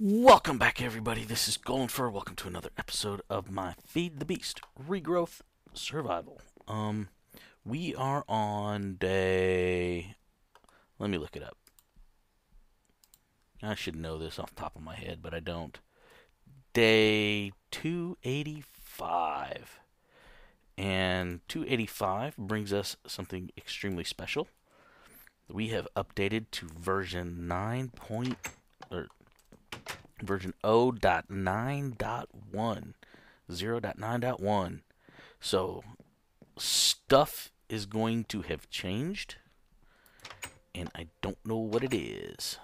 Welcome back, everybody. This is Goldenfir. Welcome to another episode of my Feed the Beast Regrowth Survival. We are on day... Let me look it up. I should know this off the top of my head, but I don't. Day 285. And 285 brings us something extremely special. We have updated to version 9.0. Version 0.9.1. 0.9.1. So, stuff is going to have changed. And I don't know what it is.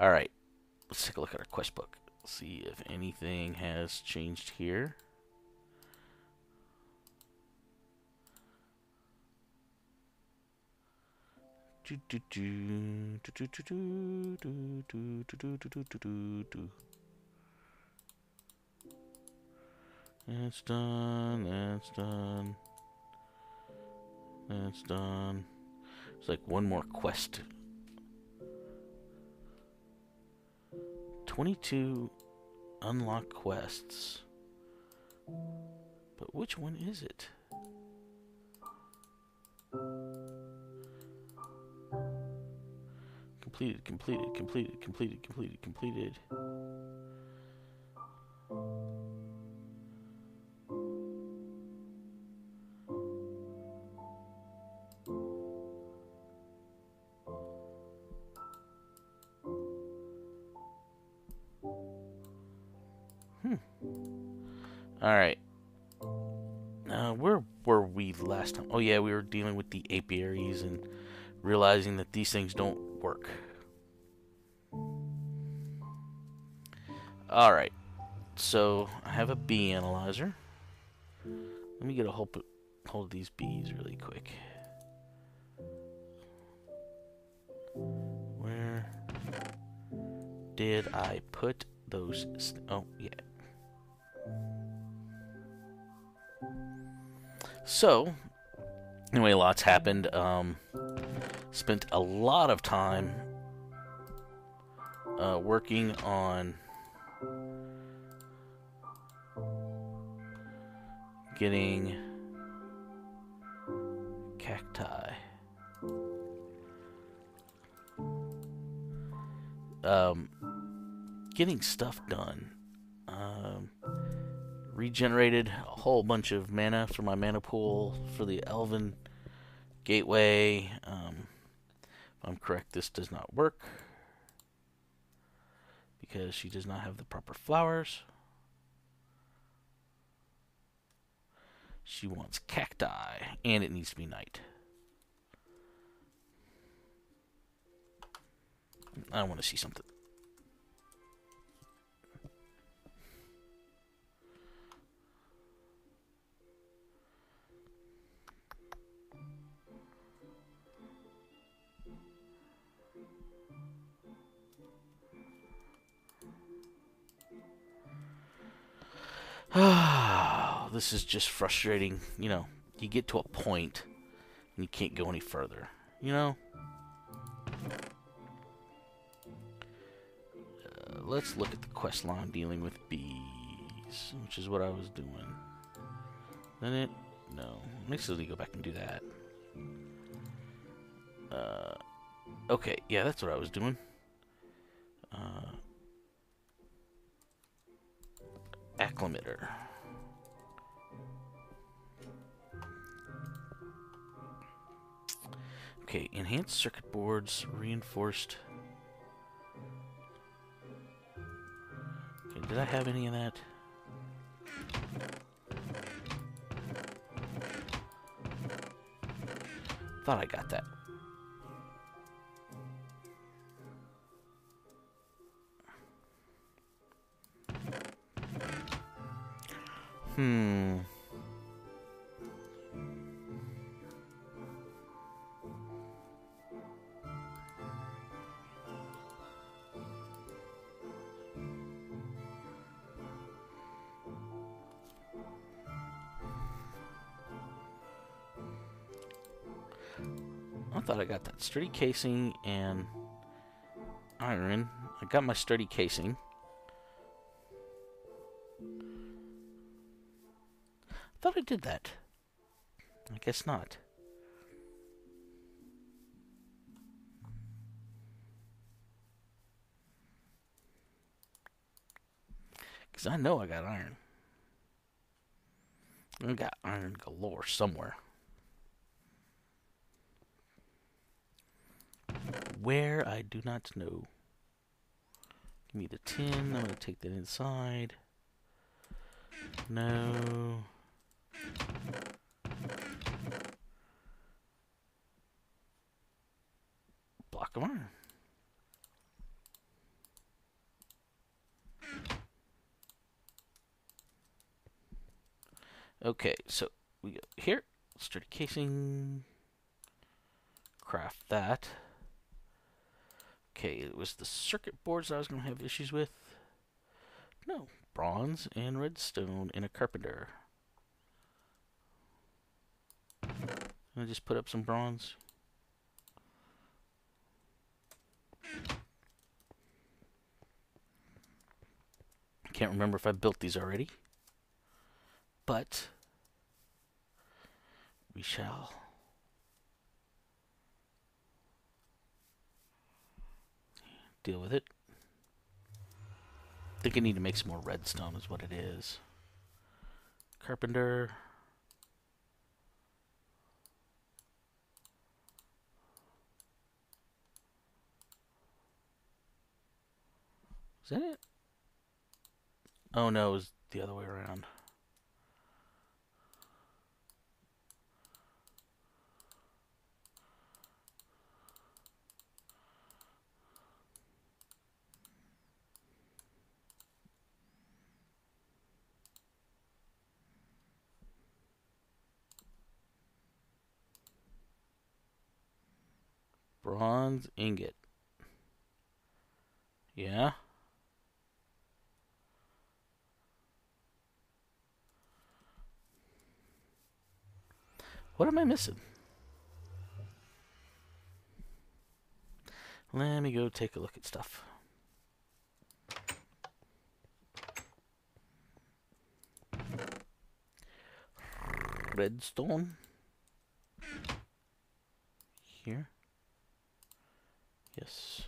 Alright. Let's take a look at our quest book. See if anything has changed here. That's done, that's done, that's done. It's like one more quest. 22 unlock quests. But which one is it? Completed, completed, completed, completed, completed, completed. Alright. Where were we last time? Oh yeah, we were dealing with the apiaries and realizing that these things don't work. Alright. So, I have a bee analyzer. Let me get a hold of these bees really quick. Where did I put those... Oh, yeah. So, anyway, lots happened. Spent a lot of time working on getting cacti. Getting stuff done. Regenerated a whole bunch of mana for my mana pool for the Elven Gateway. If I'm correct, this does not work because she does not have the proper flowers. She wants cacti, and it needs to be night. I want to see something. This is just frustrating. You know, you get to a point and you can't go any further. You know? Let's look at the quest line dealing with bees, which is what I was doing. Then it... No. Makes sense to go back and do that. Okay, yeah, that's what I was doing. Acclimator. Okay, enhanced circuit boards, reinforced. Okay, did I have any of that? Thought I got that. I thought I got that sturdy casing and iron. I got my sturdy casing. I thought I did that. I guess not. Because I know I got iron. I got iron galore somewhere. Where, I do not know. Give me the tin. I'm going to take that inside. No. Block of iron. Okay, so we go here. Sturdy casing. Craft that. Okay, it was the circuit boards that I was going to have issues with. No, bronze and redstone and a carpenter. Can I just put up some bronze? I can't remember if I built these already. But we shall. Deal with it. I think I need to make some more redstone is what it is. Carpenter. Is that it? Oh no, it was the other way around. Bronze ingot. Yeah. What am I missing? Let me go take a look at stuff. Redstone. Here. Yes.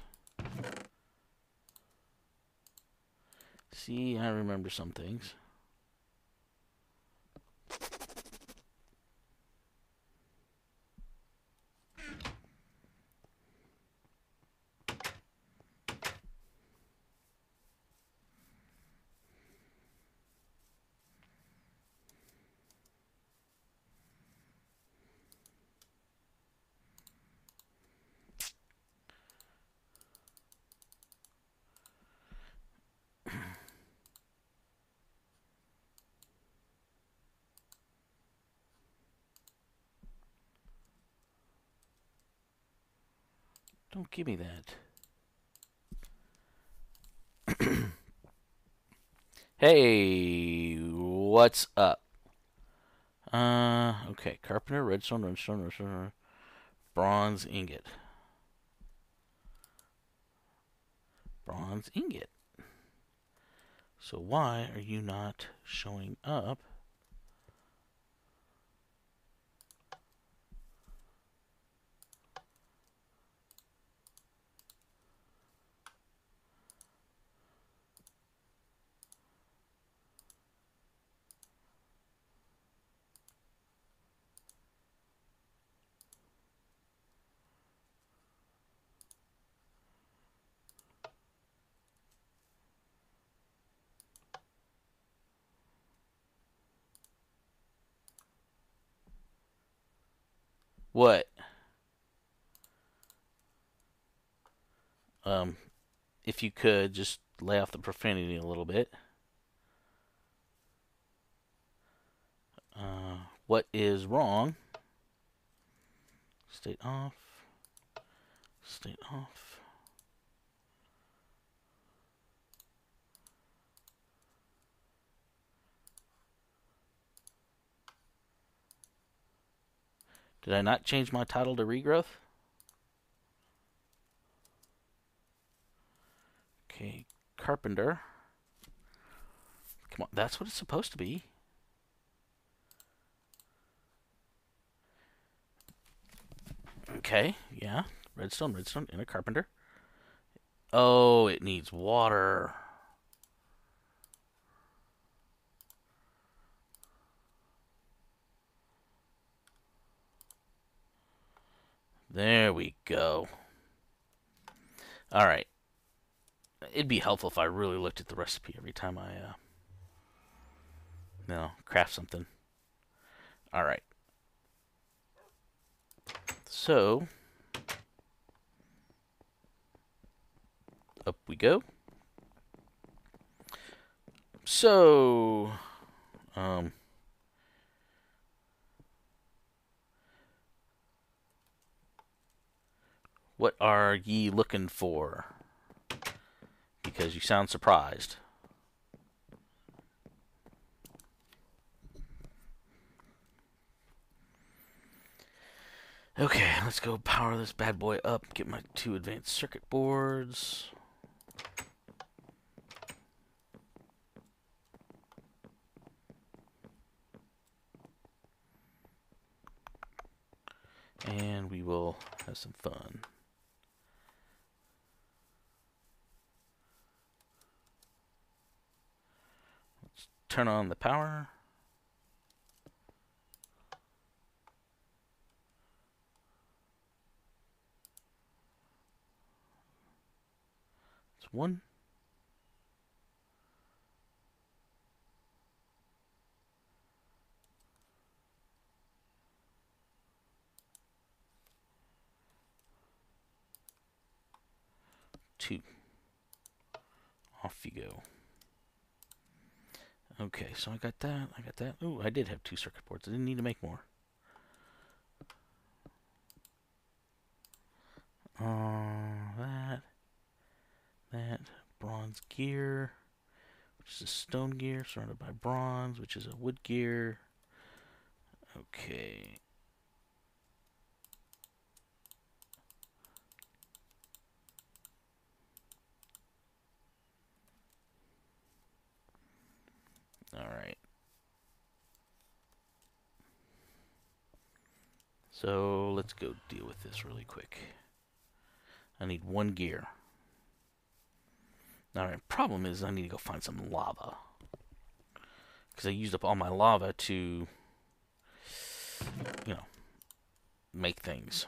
See, I remember some things. Don't give me that. Hey, what's up? Okay, carpenter, redstone, bronze ingot. Bronze ingot. So why are you not showing up? What? If you could just lay off the profanity a little bit. What is wrong? State off. State off. Did I not change my title to Regrowth? carpenter. Come on, that's what it's supposed to be. Okay, yeah. Redstone, redstone, and a carpenter. Oh, it needs water. There we go. Alright. It'd be helpful if I really looked at the recipe every time I, you know, craft something. Alright. So, up we go. So, what are ye looking for? Because you sound surprised. Okay, let's go power this bad boy up, get my 2 advanced circuit boards. And we will have some fun. Let's turn on the power. One. Two. Off you go. Okay, so I got that, I got that. Ooh, I did have 2 circuit boards. I didn't need to make more. That bronze gear, which is a stone gear surrounded by bronze, which is a wood gear. Okay. All right. So let's go deal with this really quick. I need 1 gear. Now, my problem is I need to go find some lava. Because I used up all my lava to, you know, make things.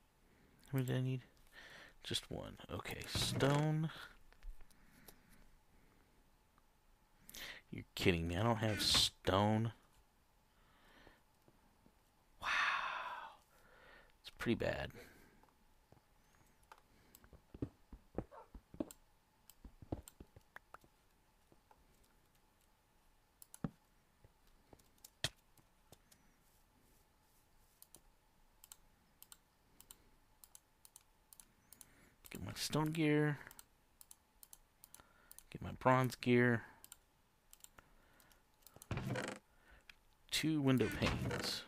How many did I need? Just 1. Okay, stone. You're kidding me. I don't have stone. Wow. It's pretty bad. Stone gear, get my bronze gear, 2 window panes.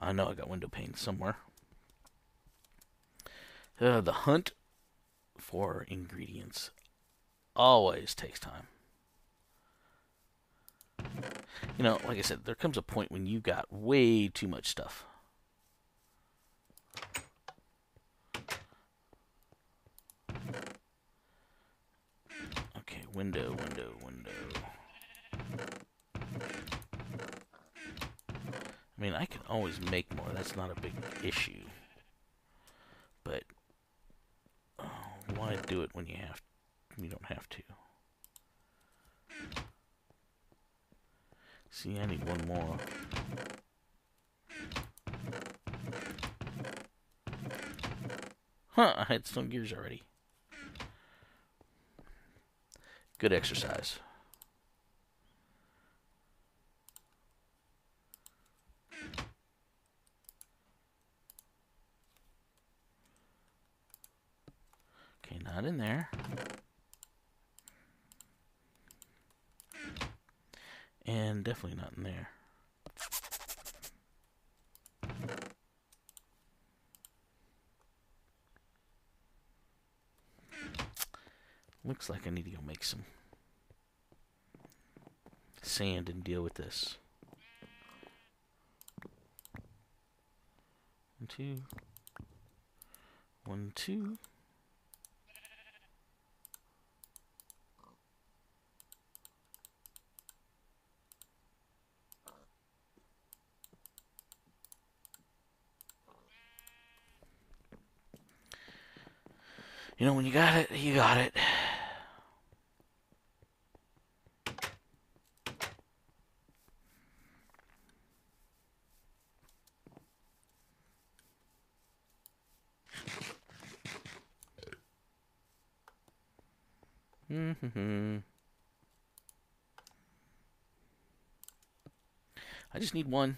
I know I got window panes somewhere. The hunt for ingredients always takes time. You know, like I said, there comes a point when you got way too much stuff. Okay, window, window, window. I mean, I can always make more. That's not a big issue. But oh, why do it when you have, when you don't have to? See, I need 1 more. Huh, I had stone gears already. Good exercise. Okay, not in there. And definitely not in there. Looks like I need to go make some sand and deal with this. 1, 2, 1, 2. You know, when you got it, you got it. I just need one.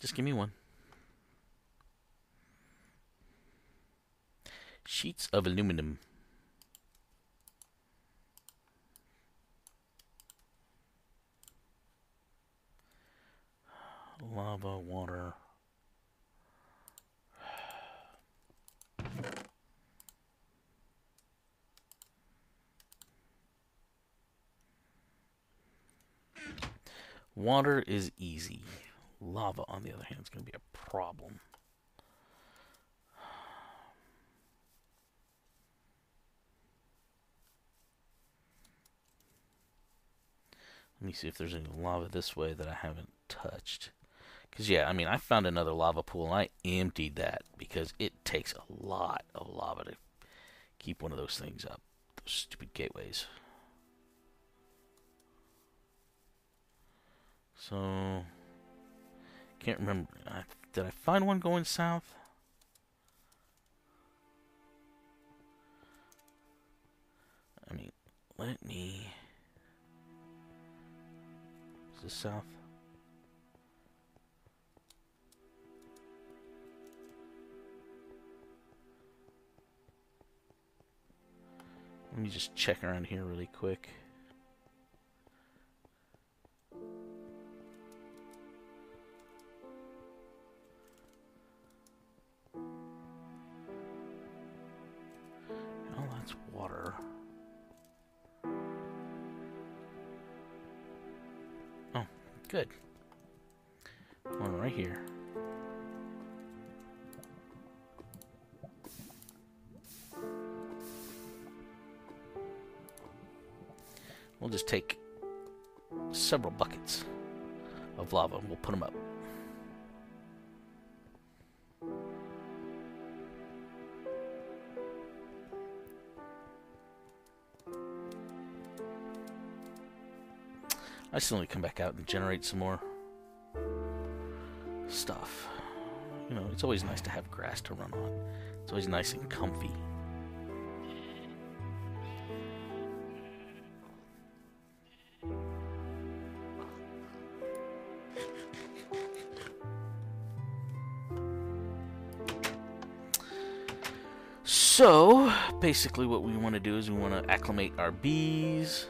Just give me one. Sheets of aluminum. Lava, water. Water is easy. Lava, on the other hand, is going to be a problem. Let me see if there's any lava this way that I haven't touched. Because, yeah, I mean, I found another lava pool, and I emptied that because it takes a lot of lava to keep one of those things up. Those stupid gateways. So, can't remember. Did I find one going south? I mean, let me... Is this south? Let me just check around here really quick. Good. One right here. We'll just take several buckets of lava and we'll put them up. I still need to come back out and generate some more stuff. You know, it's always nice to have grass to run on. It's always nice and comfy. So, basically what we want to do is we want to acclimate our bees.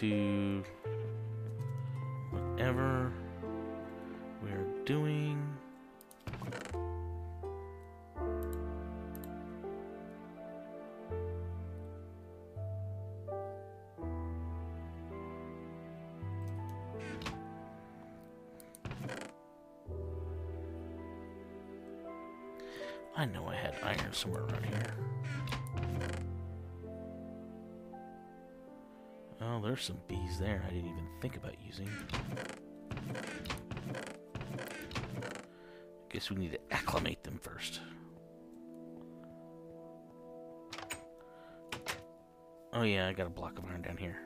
To whatever we're doing. I know I had iron somewhere around here. Oh, there's some bees there I didn't even think about using. Guess we need to acclimate them first. Oh yeah, I got a block of iron down here.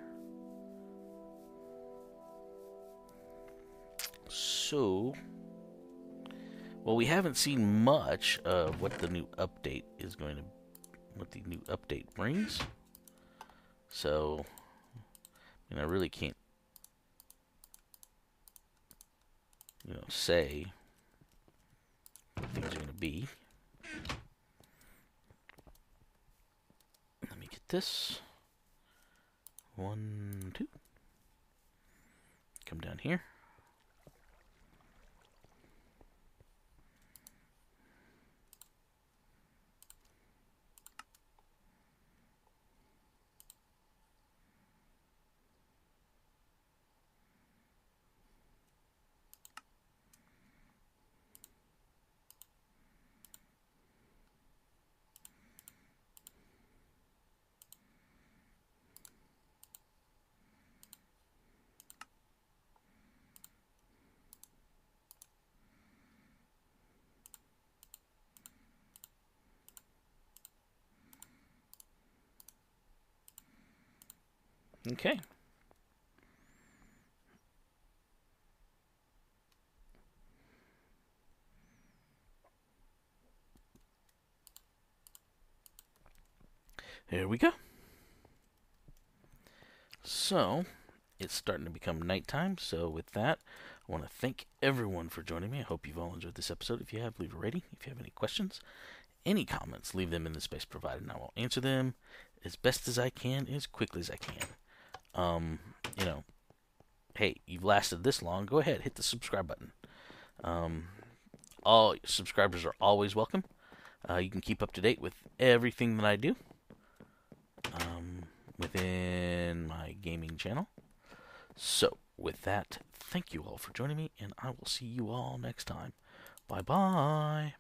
So, well, we haven't seen much of what the new update brings. So, I mean, I really can't, you know, say what things are going to be. Let me get this. 1, 2. Come down here. Okay. There we go. So, it's starting to become nighttime, so with that, I want to thank everyone for joining me. I hope you've all enjoyed this episode. If you have, leave a rating. If you have any questions, any comments, leave them in the space provided, and I will answer them as best as I can, as quickly as I can. You know, hey, you've lasted this long, go ahead, hit the subscribe button. All subscribers are always welcome. You can keep up to date with everything that I do within my gaming channel. So, with that, thank you all for joining me, and I will see you all next time. Bye-bye!